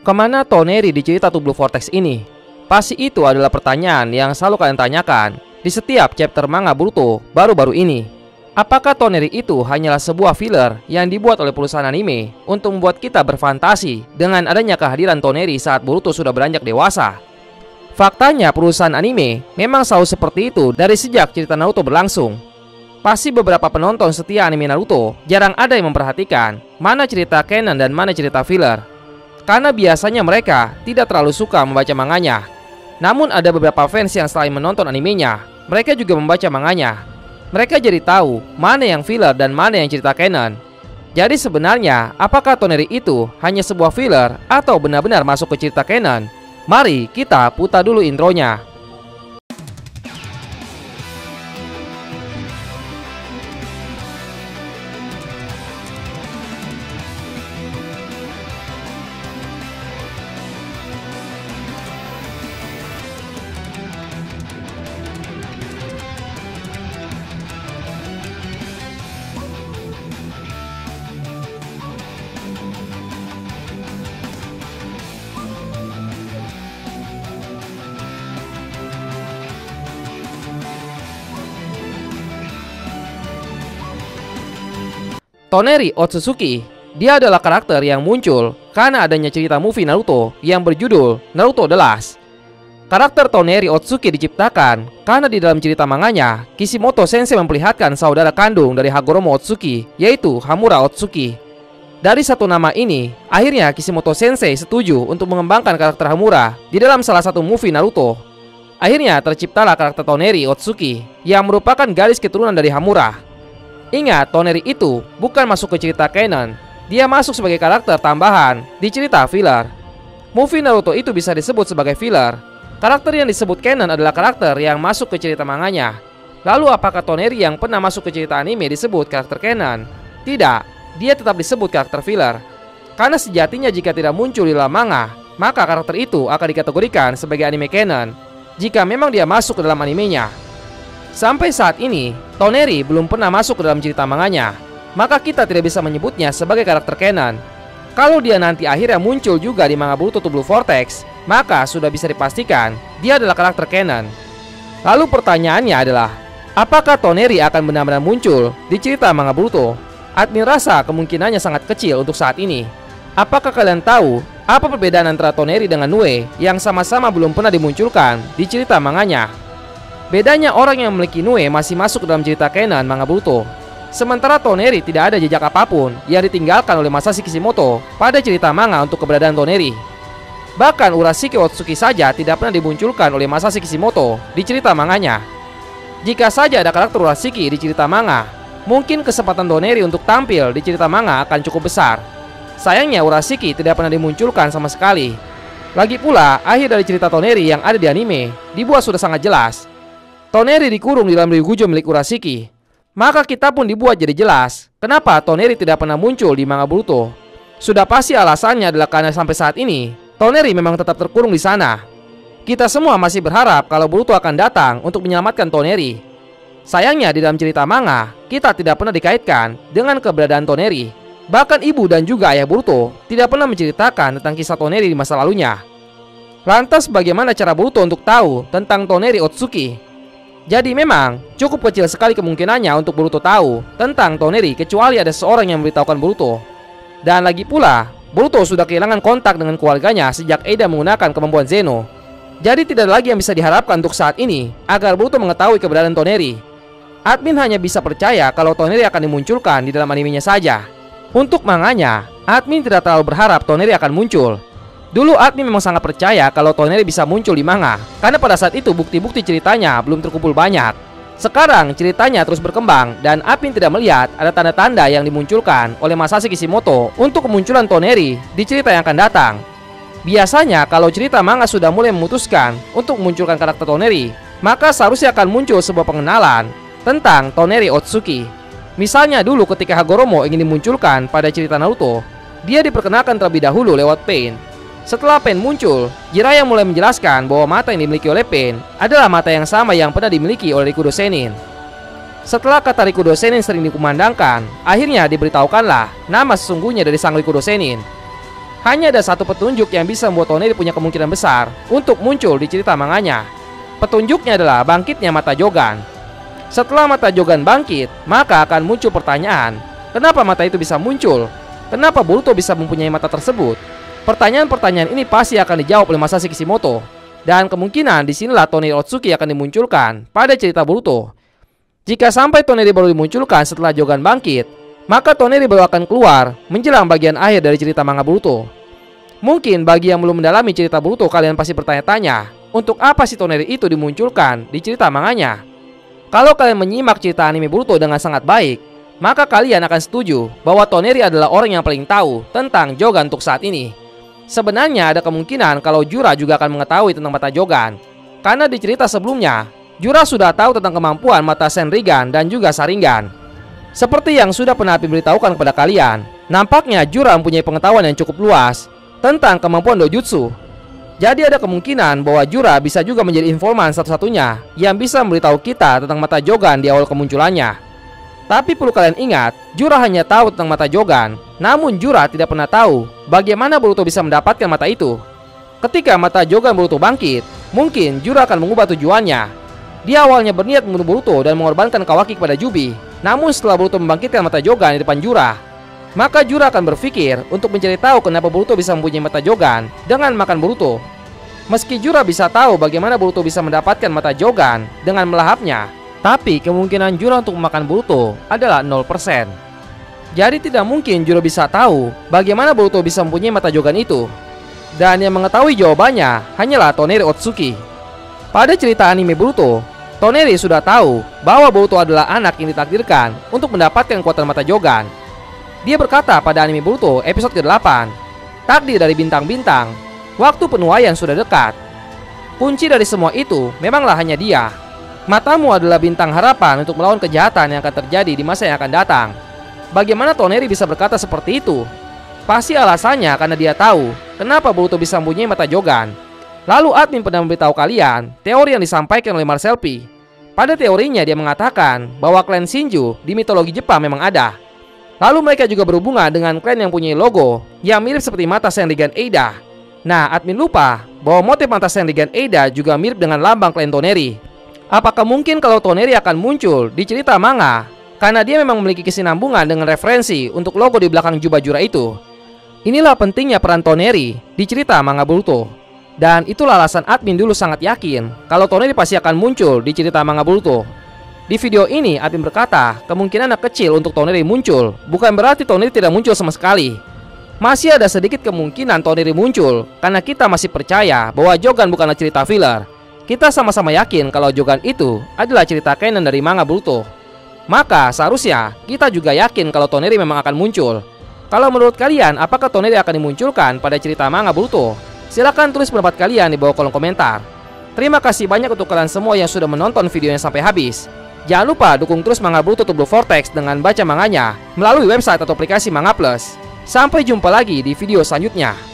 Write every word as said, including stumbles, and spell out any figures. Kemana Toneri di cerita Two Blue Vortex ini? Pasti itu adalah pertanyaan yang selalu kalian tanyakan di setiap chapter manga Boruto baru-baru ini. Apakah Toneri itu hanyalah sebuah filler yang dibuat oleh perusahaan anime untuk membuat kita berfantasi dengan adanya kehadiran Toneri saat Boruto sudah beranjak dewasa? Faktanya perusahaan anime memang selalu seperti itu dari sejak cerita Naruto berlangsung. Pasti beberapa penonton setia anime Naruto jarang ada yang memperhatikan mana cerita canon dan mana cerita filler, karena biasanya mereka tidak terlalu suka membaca manganya. Namun ada beberapa fans yang selain menonton animenya, mereka juga membaca manganya. Mereka jadi tahu mana yang filler dan mana yang cerita canon. Jadi sebenarnya apakah Toneri itu hanya sebuah filler atau benar-benar masuk ke cerita canon? Mari kita putar dulu intronya. Toneri Otsutsuki, dia adalah karakter yang muncul karena adanya cerita movie Naruto yang berjudul Naruto The Last. Karakter Toneri Otsutsuki diciptakan karena di dalam cerita manganya, Kishimoto Sensei memperlihatkan saudara kandung dari Hagoromo Otsutsuki, yaitu Hamura Otsutsuki. Dari satu nama ini, akhirnya Kishimoto Sensei setuju untuk mengembangkan karakter Hamura di dalam salah satu movie Naruto. Akhirnya terciptalah karakter Toneri Otsutsuki yang merupakan garis keturunan dari Hamura. Ingat, Toneri itu bukan masuk ke cerita canon. Dia masuk sebagai karakter tambahan di cerita filler. Movie Naruto itu bisa disebut sebagai filler. Karakter yang disebut canon adalah karakter yang masuk ke cerita manganya. Lalu apakah Toneri yang pernah masuk ke cerita anime disebut karakter canon? Tidak, dia tetap disebut karakter filler. Karena sejatinya jika tidak muncul di dalam manga, maka karakter itu akan dikategorikan sebagai anime canon jika memang dia masuk ke dalam animenya. Sampai saat ini, Toneri belum pernah masuk ke dalam cerita manganya, maka kita tidak bisa menyebutnya sebagai karakter canon. Kalau dia nanti akhirnya muncul juga di manga Boruto Two Blue Vortex, maka sudah bisa dipastikan dia adalah karakter canon. Lalu pertanyaannya adalah, apakah Toneri akan benar-benar muncul di cerita manga Boruto? Admin rasa kemungkinannya sangat kecil untuk saat ini. Apakah kalian tahu apa perbedaan antara Toneri dengan Nue yang sama-sama belum pernah dimunculkan di cerita manganya? Bedanya orang yang memiliki Nue masih masuk dalam cerita canon manga Boruto, sementara Toneri tidak ada jejak apapun yang ditinggalkan oleh Masashi Kishimoto pada cerita manga untuk keberadaan Toneri. Bahkan Urashiki Otsutsuki saja tidak pernah dimunculkan oleh Masashi Kishimoto di cerita manganya. Jika saja ada karakter Urashiki di cerita manga, mungkin kesempatan Toneri untuk tampil di cerita manga akan cukup besar. Sayangnya Urashiki tidak pernah dimunculkan sama sekali. Lagi pula, akhir dari cerita Toneri yang ada di anime dibuat sudah sangat jelas. Toneri dikurung di dalam Ryugujo milik Urashiki. Maka kita pun dibuat jadi jelas kenapa Toneri tidak pernah muncul di manga Boruto. Sudah pasti alasannya adalah karena sampai saat ini Toneri memang tetap terkurung di sana. Kita semua masih berharap kalau Boruto akan datang untuk menyelamatkan Toneri. Sayangnya di dalam cerita manga, kita tidak pernah dikaitkan dengan keberadaan Toneri. Bahkan ibu dan juga ayah Boruto tidak pernah menceritakan tentang kisah Toneri di masa lalunya. Lantas bagaimana cara Boruto untuk tahu tentang Toneri Otsutsuki? Jadi memang cukup kecil sekali kemungkinannya untuk Boruto tahu tentang Toneri kecuali ada seorang yang memberitahukan Boruto. Dan lagi pula, Boruto sudah kehilangan kontak dengan keluarganya sejak Eida menggunakan kemampuan Zeno. Jadi tidak ada lagi yang bisa diharapkan untuk saat ini agar Boruto mengetahui keberadaan Toneri. Admin hanya bisa percaya kalau Toneri akan dimunculkan di dalam animenya saja. Untuk manganya, admin tidak terlalu berharap Toneri akan muncul. Dulu admin memang sangat percaya kalau Toneri bisa muncul di manga, karena pada saat itu bukti-bukti ceritanya belum terkumpul banyak. Sekarang ceritanya terus berkembang dan admin tidak melihat ada tanda-tanda yang dimunculkan oleh Masashi Kishimoto untuk kemunculan Toneri di cerita yang akan datang. Biasanya kalau cerita manga sudah mulai memutuskan untuk memunculkan karakter Toneri, maka seharusnya akan muncul sebuah pengenalan tentang Toneri Otsutsuki. Misalnya dulu ketika Hagoromo ingin dimunculkan pada cerita Naruto, dia diperkenalkan terlebih dahulu lewat Pain. Setelah Pain muncul, Jiraiya mulai menjelaskan bahwa mata yang dimiliki oleh Pain adalah mata yang sama yang pernah dimiliki oleh Rikudo Senin. Setelah kata Rikudo Senin sering dikumandangkan, akhirnya diberitahukanlah nama sesungguhnya dari sang Rikudo Senin. Hanya ada satu petunjuk yang bisa membuat Toneri punya kemungkinan besar untuk muncul di cerita manganya. Petunjuknya adalah bangkitnya mata Jogan. Setelah mata Jogan bangkit, maka akan muncul pertanyaan, kenapa mata itu bisa muncul? Kenapa Boruto bisa mempunyai mata tersebut? Pertanyaan-pertanyaan ini pasti akan dijawab oleh Masashi Kishimoto. Dan kemungkinan disinilah Toneri Otsutsuki akan dimunculkan pada cerita Boruto. Jika sampai Toneri baru dimunculkan setelah Jogan bangkit, maka Toneri baru akan keluar menjelang bagian akhir dari cerita manga Boruto. Mungkin bagi yang belum mendalami cerita Boruto, kalian pasti bertanya-tanya, untuk apa si Toneri itu dimunculkan di cerita manganya? Kalau kalian menyimak cerita anime Boruto dengan sangat baik, maka kalian akan setuju bahwa Toneri adalah orang yang paling tahu tentang Jogan untuk saat ini. Sebenarnya ada kemungkinan kalau Jura juga akan mengetahui tentang mata Jogan, karena di cerita sebelumnya Jura sudah tahu tentang kemampuan mata Senrigan dan juga Sharingan. Seperti yang sudah pernah Api beritahukan kepada kalian, nampaknya Jura mempunyai pengetahuan yang cukup luas tentang kemampuan Dojutsu. Jadi ada kemungkinan bahwa Jura bisa juga menjadi informan satu-satunya yang bisa memberitahu kita tentang mata Jogan di awal kemunculannya. Tapi perlu kalian ingat, Jura hanya tahu tentang mata Jogan, namun Jura tidak pernah tahu bagaimana Boruto bisa mendapatkan mata itu. Ketika mata Jogan Boruto bangkit, mungkin Jura akan mengubah tujuannya. Dia awalnya berniat membunuh Boruto dan mengorbankan Kawaki kepada Jubi. Namun setelah Boruto membangkitkan mata Jogan di depan Jura, maka Jura akan berpikir untuk mencari tahu kenapa Boruto bisa mempunyai mata Jogan dengan makan Boruto. Meski Jura bisa tahu bagaimana Boruto bisa mendapatkan mata Jogan dengan melahapnya, tapi kemungkinan Jura untuk memakan Boruto adalah nol persen. Jadi tidak mungkin Jura bisa tahu bagaimana Boruto bisa mempunyai mata Jogan itu. Dan yang mengetahui jawabannya hanyalah Toneri Otsutsuki. Pada cerita anime Boruto, Toneri sudah tahu bahwa Boruto adalah anak yang ditakdirkan untuk mendapatkan kekuatan mata Jogan. Dia berkata pada anime Boruto episode kedelapan, takdir dari bintang-bintang, waktu penuaian sudah dekat. Kunci dari semua itu memanglah hanya dia. Matamu adalah bintang harapan untuk melawan kejahatan yang akan terjadi di masa yang akan datang. Bagaimana Toneri bisa berkata seperti itu? Pasti alasannya karena dia tahu kenapa Boruto bisa mempunyai mata Jogan. Lalu admin pernah memberitahu kalian teori yang disampaikan oleh Marcel P. Pada teorinya dia mengatakan bahwa klan Shinju di mitologi Jepang memang ada. Lalu mereka juga berhubungan dengan klan yang punya logo yang mirip seperti mata Senrigan Eida. Nah, admin lupa bahwa motif mata Senrigan Eida juga mirip dengan lambang klan Toneri. Apakah mungkin kalau Toneri akan muncul di cerita manga karena dia memang memiliki kesinambungan dengan referensi untuk logo di belakang jubah Jura itu? Inilah pentingnya peran Toneri di cerita manga Boruto. Dan itulah alasan admin dulu sangat yakin kalau Toneri pasti akan muncul di cerita manga Boruto. Di video ini admin berkata kemungkinan kecil untuk Toneri muncul, bukan berarti Toneri tidak muncul sama sekali. Masih ada sedikit kemungkinan Toneri muncul karena kita masih percaya bahwa Jogan bukanlah cerita filler. Kita sama-sama yakin kalau Jogan itu adalah cerita canon dari manga Boruto. Maka seharusnya kita juga yakin kalau Toneri memang akan muncul. Kalau menurut kalian apakah Toneri akan dimunculkan pada cerita manga Boruto? Silahkan tulis pendapat kalian di bawah kolom komentar. Terima kasih banyak untuk kalian semua yang sudah menonton videonya sampai habis. Jangan lupa dukung terus manga Boruto Two Blue Vortex dengan baca manganya melalui website atau aplikasi Manga Plus. Sampai jumpa lagi di video selanjutnya.